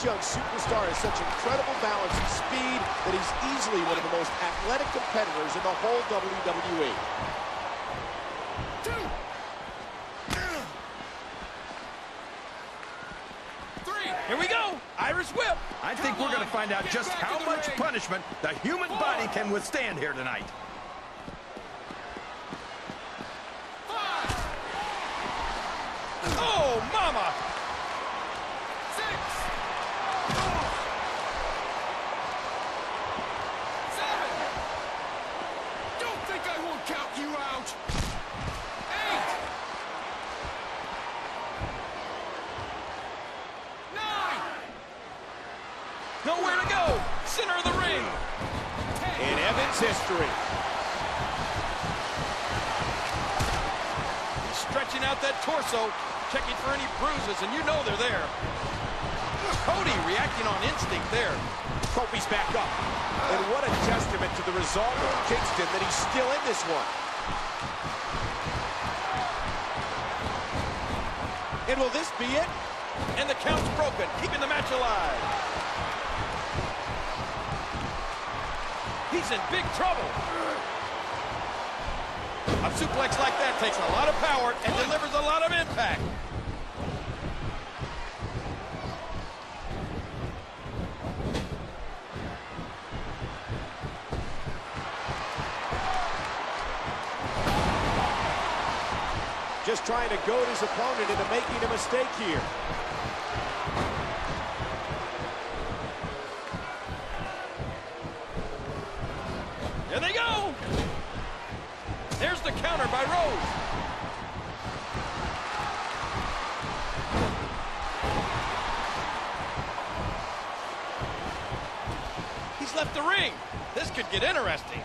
this young superstar has such incredible balance and speed that he's easily one of the most athletic competitors in the whole WWE. Here we go, Irish whip. I think we're going to find out just how much punishment the human body can withstand here tonight. Oh, mama. Nowhere to go. Center of the ring. In Evans' history. He's stretching out that torso, checking for any bruises, and you know they're there. Cody reacting on instinct there. Kofi's back up. And what a testament to the resolve of Kingston that he's still in this one. And will this be it? And the count's broken, keeping the match alive. He's in big trouble. A suplex like that takes a lot of power and delivers a lot of impact. Just trying to goad his opponent into making a mistake here. There's the counter by Rhodes. He's left the ring. This could get interesting.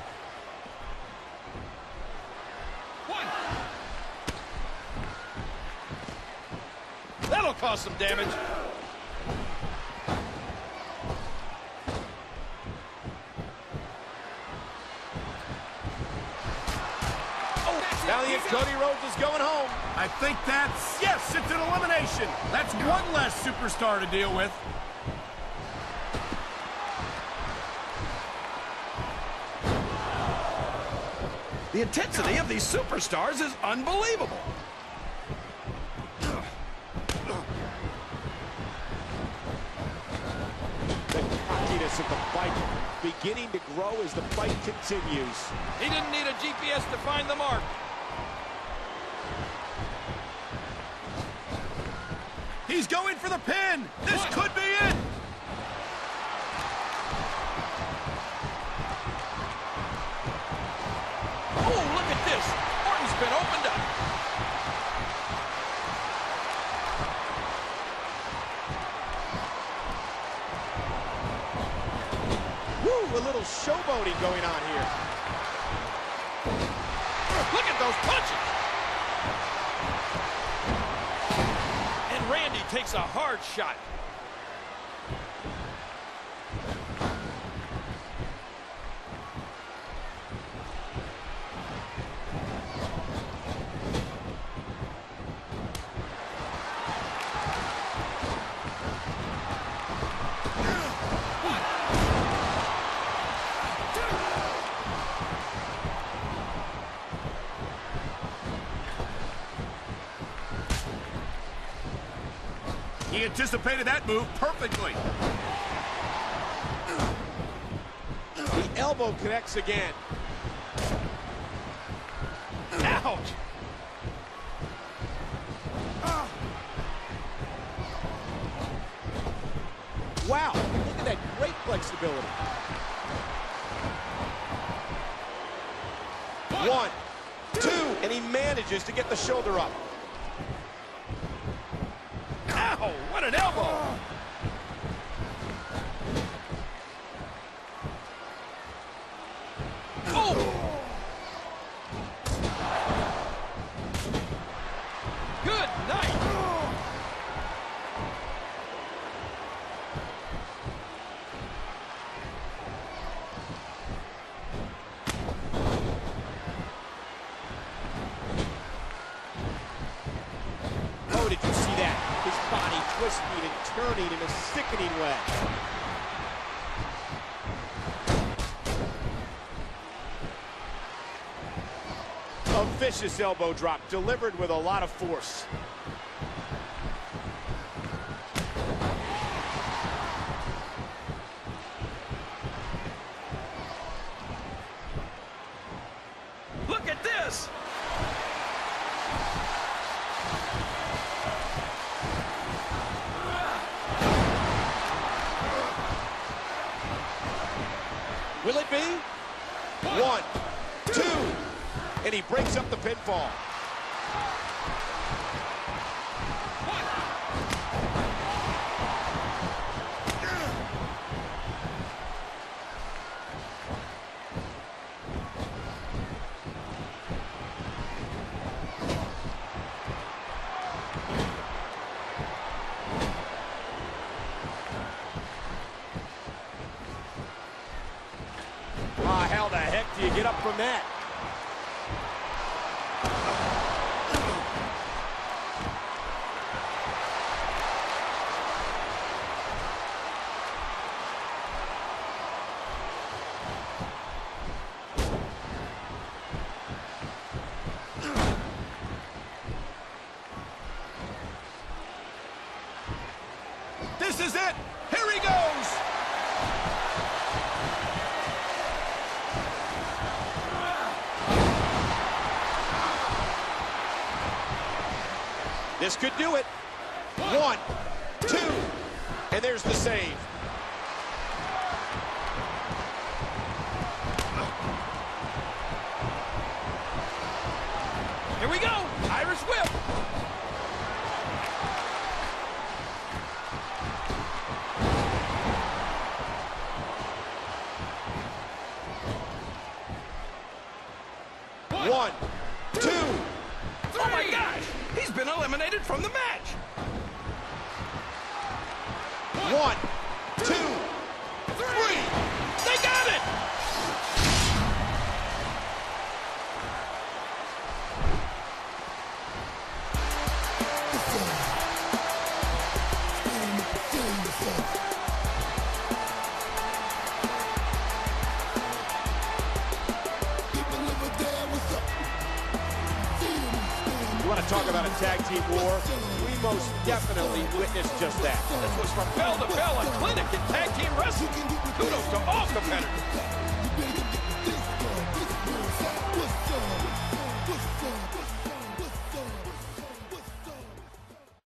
One. That'll cause some damage. Cody Rhodes is going home. I think that's, yes, it's an elimination. That's one less superstar to deal with. The intensity of these superstars is unbelievable. The cockiness of the Viking beginning to grow as the fight continues. He didn't need a GPS to find the mark. He's going for the pin. This could be it. Oh, look at this. Orton's been opened up. Woo, a little showboating going on here. Look at those punches. Randy takes a hard shot. He anticipated that move perfectly. The elbow connects again. Ouch! Wow, look at that great flexibility. One, two, and he manages to get the shoulder up. Oh, what an elbow! Oh! Good night! Oh, did you see that? His body twisted and twisted. turning in a sickening way. A vicious elbow drop delivered with a lot of force. Look at this! Will it be? One, two, and he breaks up the pinfall. How the heck do you get up from that? This is it! Here he goes! This could do it. One, two, and there's the save. Here we go, Irish whip. One, two, three. Oh my gosh. He's been eliminated from the match. One, two, three. They got it. You want to talk about a tag team war? We most definitely witnessed just that. This was from bell to bell, a clinic in tag team wrestling. Kudos to all competitors.